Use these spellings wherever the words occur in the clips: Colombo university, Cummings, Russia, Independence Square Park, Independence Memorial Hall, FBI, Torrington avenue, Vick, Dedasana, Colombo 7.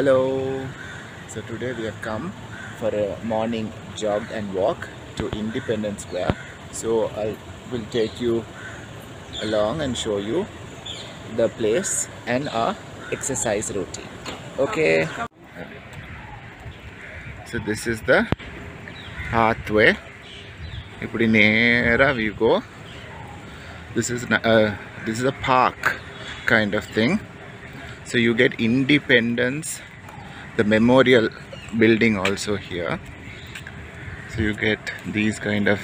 Hello! So today we have come for a morning jog and walk to Independence Square. So I will take you along and show you the place and our exercise routine. Okay? So this is the pathway. You go. This is a park kind of thing. So you get Independence, the memorial building also here. So you get these kind of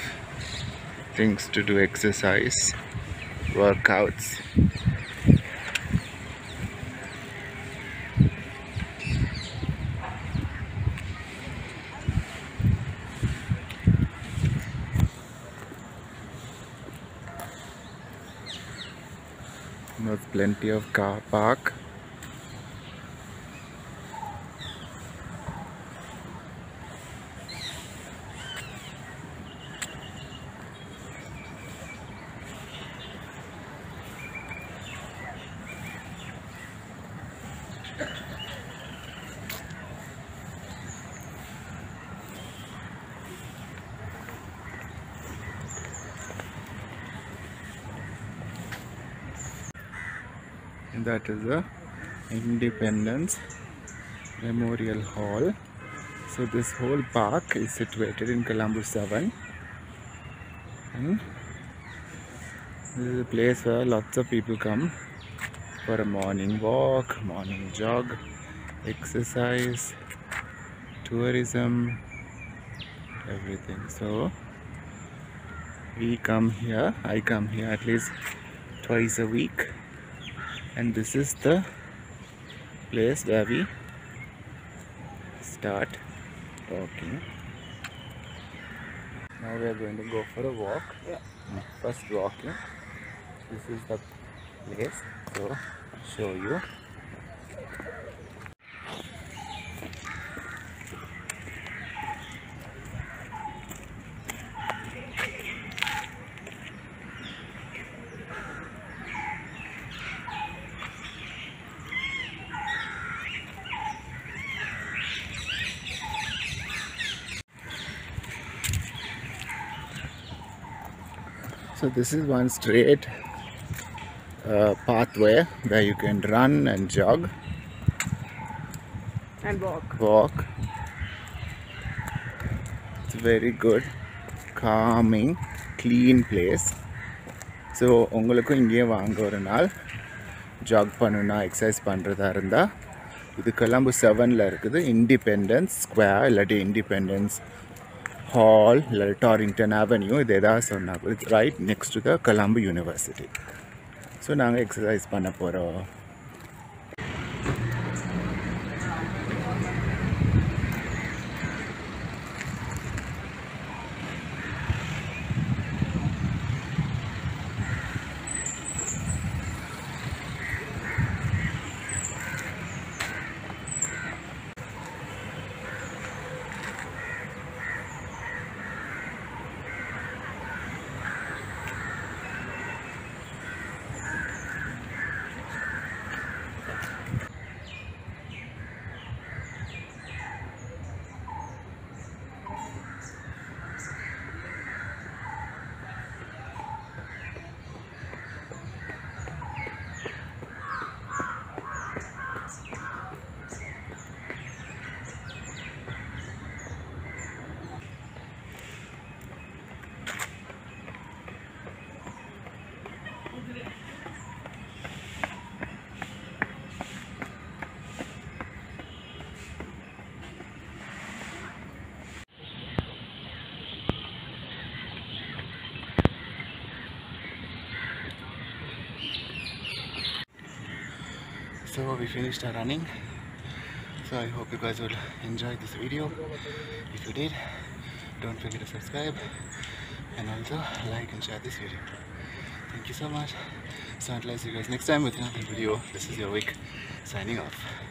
things to do, exercise, workouts. There's plenty of car park. That is the Independence Memorial Hall. So this whole park is situated in Colombo 7. And this is a place where lots of people come for a morning walk, morning jog, exercise, tourism, everything. So I come here at least twice a week. And this is the place where we start walking. Now we are going to go for a walk. Yeah. First walking. This is the place. So I'll show you. So this is one straight pathway where you can run and jog and walk. It's a very good, calming, clean place. So ungalku inge vaanga oranal jog pannuna exercise pandratha irundha idu Colombo 7 la irukku, Independence Square illati Independence Hall, Torrington avenue, Dedasana. It's right next to the Colombo University. So now we exercise. So we finished our running. So I hope you guys will enjoy this video. If you did, don't forget to subscribe and also like and share this video. Thank you so much. So until I see you guys next time with another video, this is your Vic signing off.